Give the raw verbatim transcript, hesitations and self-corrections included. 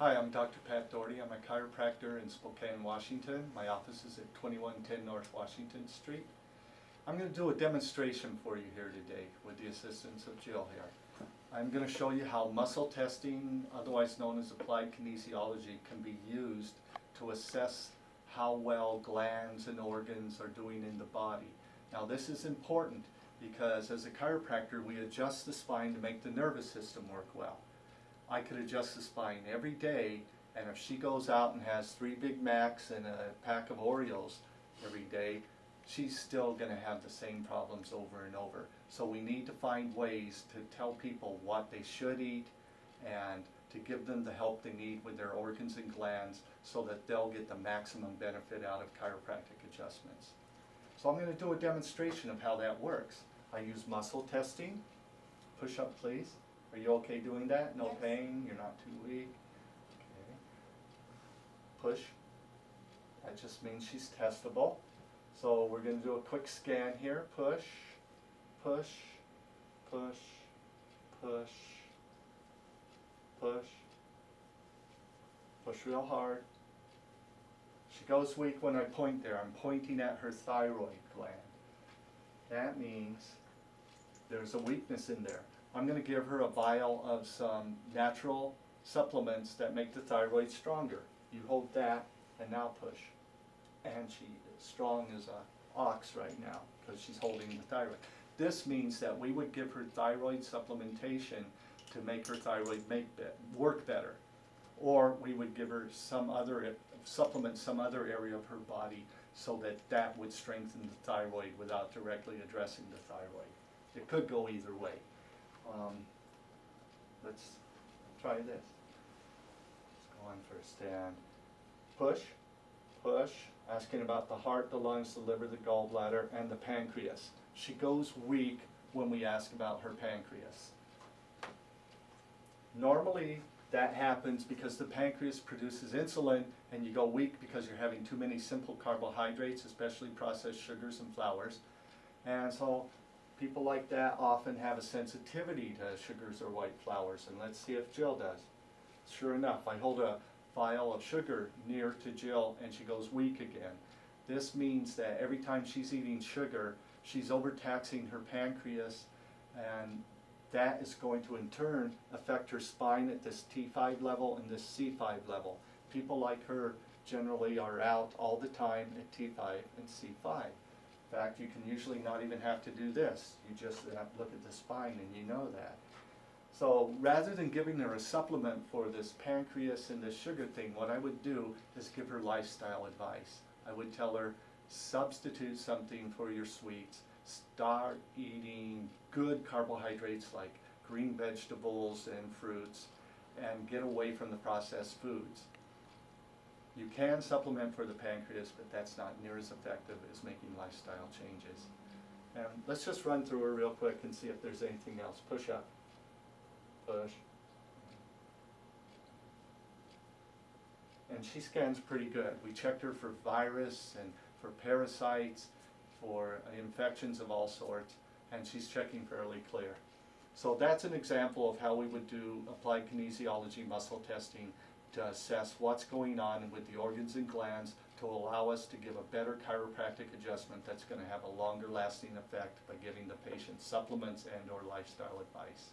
Hi, I'm Doctor Pat Dougherty. I'm a chiropractor in Spokane, Washington. My office is at twenty-one ten North Washington Street. I'm going to do a demonstration for you here today with the assistance of Jill here. I'm going to show you how muscle testing, otherwise known as applied kinesiology, can be used to assess how well glands and organs are doing in the body. Now this is important because as a chiropractor we adjust the spine to make the nervous system work well. I could adjust the spine every day, and if she goes out and has three Big Macs and a pack of Oreos every day, she's still going to have the same problems over and over. So we need to find ways to tell people what they should eat and to give them the help they need with their organs and glands so that they'll get the maximum benefit out of chiropractic adjustments. So I'm going to do a demonstration of how that works. I use muscle testing. Push up, please. Are you okay doing that? No yes. Pain? You're not too weak? Okay. Push. That just means she's testable. So we're going to do a quick scan here. Push, push, push, push, push. Push real hard. She goes weak when I point there. I'm pointing at her thyroid gland. That means there's a weakness in there. I'm going to give her a vial of some natural supplements that make the thyroid stronger. You hold that and now push. And she's strong as an ox right now because she's holding the thyroid. This means that we would give her thyroid supplementation to make her thyroid make be- work better. Or we would give her some other, supplement some other area of her body so that that would strengthen the thyroid without directly addressing the thyroid. It could go either way. Um, let's try this. Let's go on for a stand. Push, push, asking about the heart, the lungs, the liver, the gallbladder, and the pancreas. She goes weak when we ask about her pancreas. Normally that happens because the pancreas produces insulin and you go weak because you're having too many simple carbohydrates, especially processed sugars and flours. And so people like that often have a sensitivity to sugars or white flours, and let's see if Jill does. Sure enough, I hold a vial of sugar near to Jill and she goes weak again. This means that every time she's eating sugar, she's overtaxing her pancreas, and that is going to in turn affect her spine at this T five level and this C five level. People like her generally are out all the time at T five and C five. In fact, you can usually not even have to do this. You just look at the spine and you know that. So rather than giving her a supplement for this pancreas and this sugar thing, what I would do is give her lifestyle advice. I would tell her, substitute something for your sweets. Start eating good carbohydrates like green vegetables and fruits, and get away from the processed foods. You can supplement for the pancreas, but that's not near as effective as making lifestyle changes. And let's just run through her real quick and see if there's anything else. Push up. Push. And she scans pretty good. We checked her for virus and for parasites, for infections of all sorts, and she's checking fairly clear. So that's an example of how we would do applied kinesiology muscle testing to assess what's going on with the organs and glands to allow us to give a better chiropractic adjustment that's going to have a longer lasting effect by giving the patient supplements and or lifestyle advice.